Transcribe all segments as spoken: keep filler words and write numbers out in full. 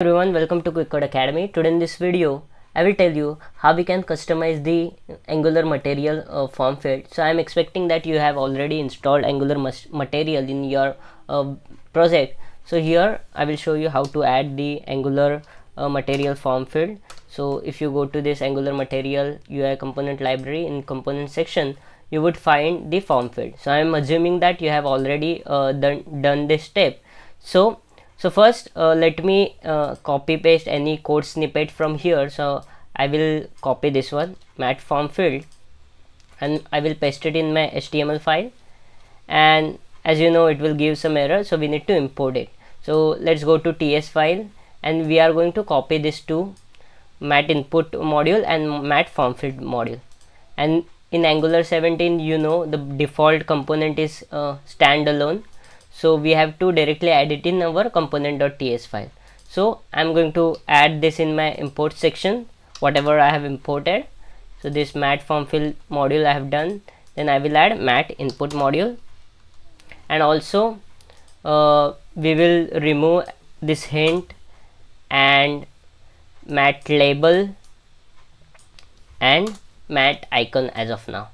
Hello everyone, welcome to QuickCode Academy. Today in this video, I will tell you how we can customize the Angular Material uh, form field. So I am expecting that you have already installed Angular Material in your uh, project. So here I will show you how to add the Angular uh, Material form field. So if you go to this Angular Material U I component library, in component section, you would find the form field. So I am assuming that you have already uh, done, done this step. So So first uh, let me uh, copy paste any code snippet from here. So I will copy this one, mat form field, and I will paste it in my H T M L file, and as you know it will give some error, so we need to import it. So let's go to T S file and we are going to copy this to mat input module and mat form field module. And in Angular seventeen, you know, the default component is uh, standalone. So we have to directly add it in our component.ts file. So I'm going to add this in my import section, whatever I have imported. So this mat form field module I have done. Then I will add mat input module. And also uh, we will remove this hint and mat label and mat icon as of now.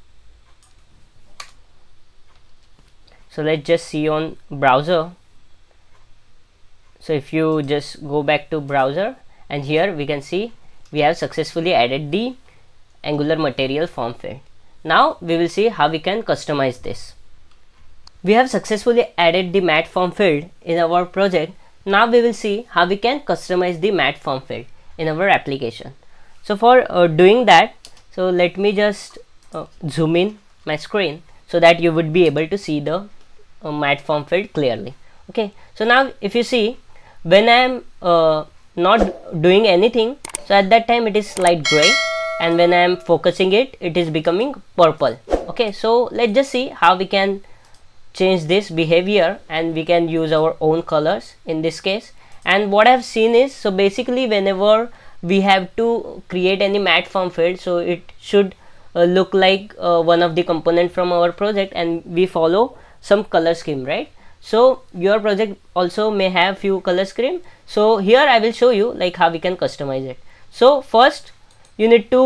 So let's just see on browser. So if you just go back to browser, and here we can see we have successfully added the Angular Material form field. Now we will see how we can customize this. We have successfully added the mat form field in our project. Now we will see how we can customize the mat form field in our application. So for uh, doing that, so let me just uh, zoom in my screen so that you would be able to see the Uh, mat form field clearly. Okay, so now if you see, when I am uh, not doing anything, so at that time it is light gray, and when I am focusing it, it is becoming purple. Okay, so let's just see how we can change this behavior, and we can use our own colors in this case. And what I have seen is, so basically whenever we have to create any mat form field, so it should uh, look like uh, one of the component from our project, and we follow some color scheme, right? So your project also may have few color scheme. So here I will show you like how we can customize it. So first you need to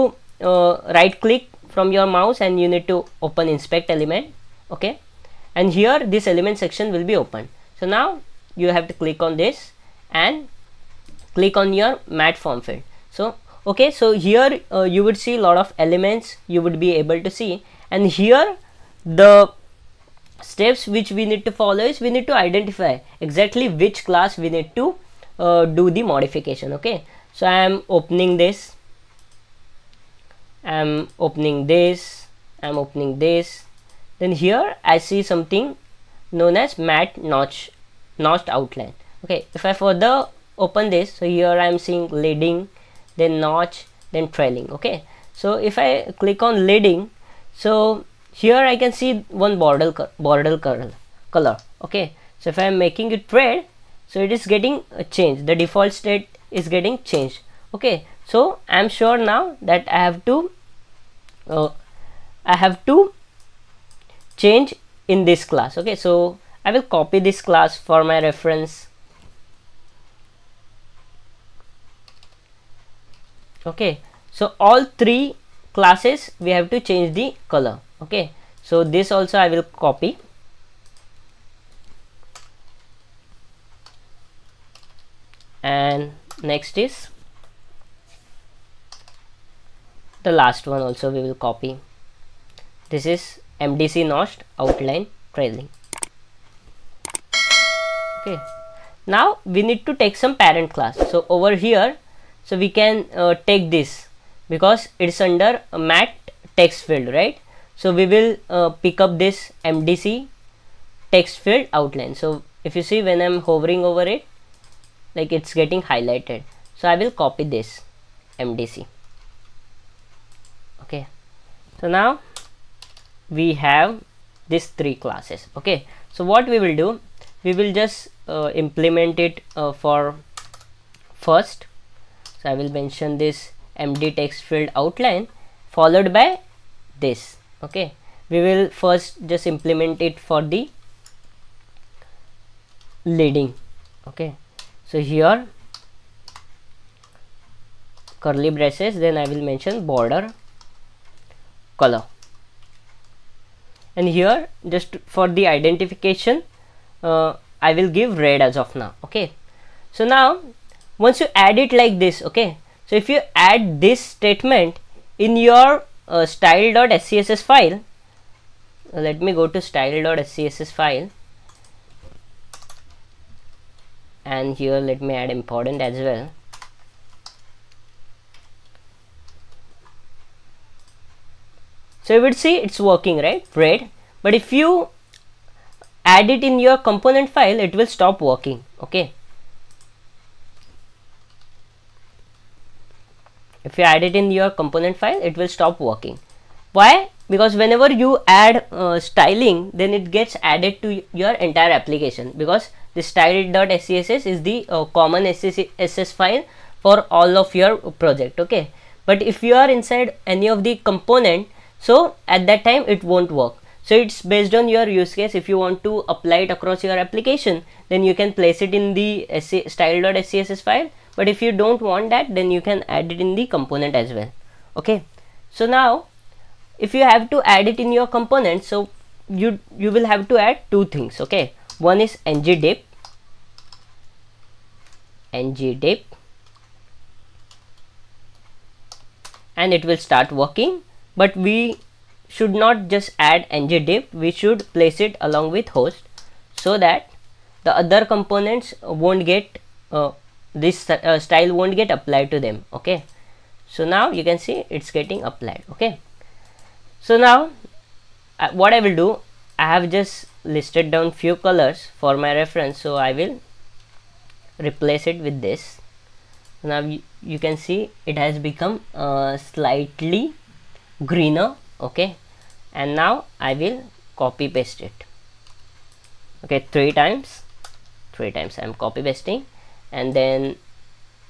uh, right click from your mouse and you need to open inspect element. Okay, and here this element section will be open. So now you have to click on this and click on your mat form field. So okay, so here uh, you would see a lot of elements you would be able to see, and here the steps which we need to follow is we need to identify exactly which class we need to uh, do the modification. Okay, so I am opening this, I am opening this, I am opening this. Then here I see something known as mat notch notched outline. Okay, if I further open this, so here I am seeing leading, then notch, then trailing. Okay, so if I click on leading, so here I can see one border border color. Okay, so if I am making it red, so it is getting changed, the default state is getting changed. Okay, so I am sure now that I have to uh, I have to change in this class. Okay, so I will copy this class for my reference. Okay, so all three classes we have to change the color. Okay, so this also I will copy. And next is the last one also we will copy. This is M D C notched outline trailing. Okay, now we need to take some parent class. So over here, so we can uh, take this because it's under a mat text field, right? So we will uh, pick up this M D C text field outline. So if you see, when I'm hovering over it, like it's getting highlighted. So I will copy this M D C. Okay, so now we have these three classes. Okay, so what we will do, we will just uh, implement it uh, for first. So I will mention this M D text field outline followed by this. Okay, we will first just implement it for the leading. Okay, so here curly braces, then I will mention border color. And here, just for the identification, uh, I will give red as of now. Okay, so now once you add it like this, okay, so if you add this statement in your uh, style.scss file, let me go to style.scss file, and here let me add important as well. So you would see it's working, right, red. But if you add it in your component file, it will stop working. Okay, if you add it in your component file, it will stop working. Why? Because whenever you add uh, styling, then it gets added to your entire application, because the style.scss is the uh, common S C S S file for all of your project. Okay, but if you are inside any of the component, so at that time it won't work. So it's based on your use case. If you want to apply it across your application, then you can place it in the style.scss file. But if you don't want that, then you can add it in the component as well. Okay, so now if you have to add it in your component, so you you will have to add two things. Okay, one is ng-deep, ng-deep, and it will start working. But we should not just add ng-deep, we should place it along with host, so that the other components won't get uh, this uh, style won't get applied to them. Okay, so now you can see it's getting applied. Okay, so now uh, what I will do, I have just listed down few colors for my reference, so I will replace it with this. Now you, you can see it has become uh, slightly greener. Okay, and now I will copy paste it. Okay, three times three times I am copy pasting, and then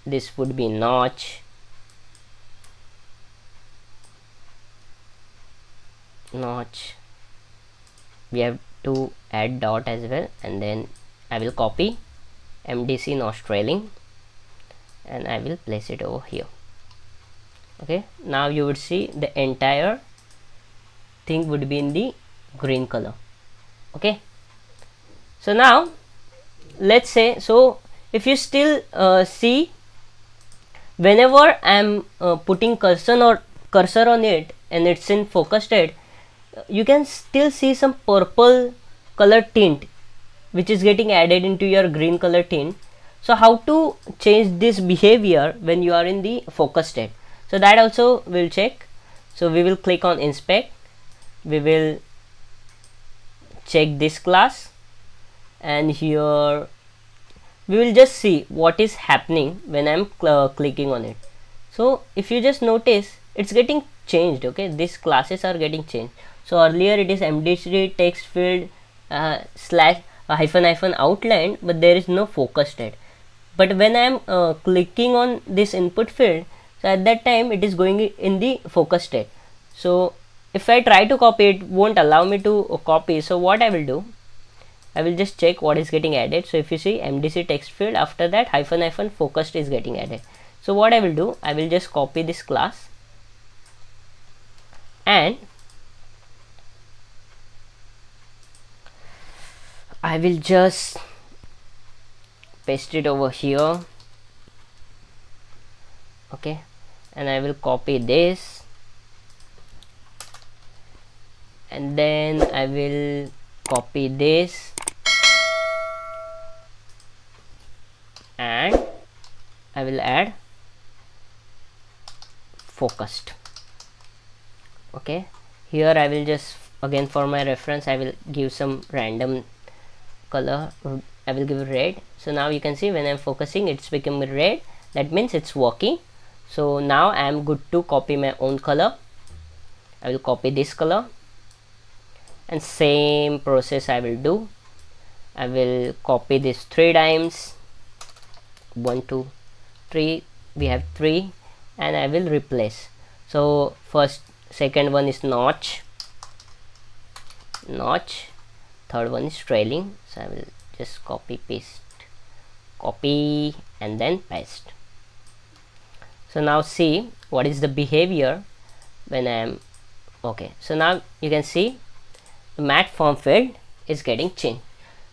this would be notch notch we have to add dot as well, and then I will copy M D C notch trailing and I will place it over here. Okay, now you would see the entire thing would be in the green color. Okay, so now let's say, so if you still uh, see, whenever I'm uh, putting cursor or cursor on it and it's in focus state, you can still see some purple color tint which is getting added into your green color tint. So how to change this behavior when you are in the focus state? So that also we'll check. So we will click on inspect, we will check this class, and here we will just see what is happening when I'm uh, clicking on it. So if you just notice, it's getting changed. Okay, these classes are getting changed. So earlier it is M D C text field uh, slash uh, hyphen hyphen outlined, but there is no focus state. But when I'm uh, clicking on this input field, so at that time it is going in the focus state. So if I try to copy, it won't allow me to copy. So what I will do, I will just check what is getting added. So if you see M D C text field, after that hyphen hyphen focused is getting added. So what I will do, I will just copy this class and I will just paste it over here. Okay, and I will copy this, and then I will copy this, and I will add focused. Okay, here I will just, again for my reference, I will give some random color. I will give red. So now you can see when I'm focusing, it's becoming red. That means it's working. So now I am good to copy my own color. I will copy this color, and same process I will do. I will copy this three times, one two three, we have three, and I will replace. So first, second one is notch notch third one is trailing. So I will just copy paste, copy, and then paste. So now see what is the behavior when I am okay. So now you can see the mat form field is getting changed.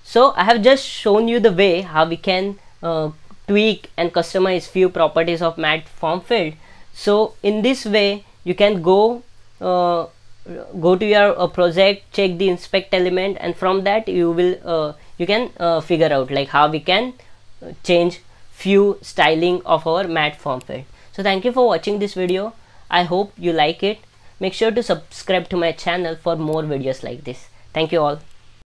So I have just shown you the way how we can uh, tweak and customize few properties of mat form field. So in this way you can go uh, go to your uh, project, check the inspect element, and from that you will uh, you can uh, figure out like how we can change few styling of our mat form field. So thank you for watching this video. I hope you like it. Make sure to subscribe to my channel for more videos like this. Thank you all.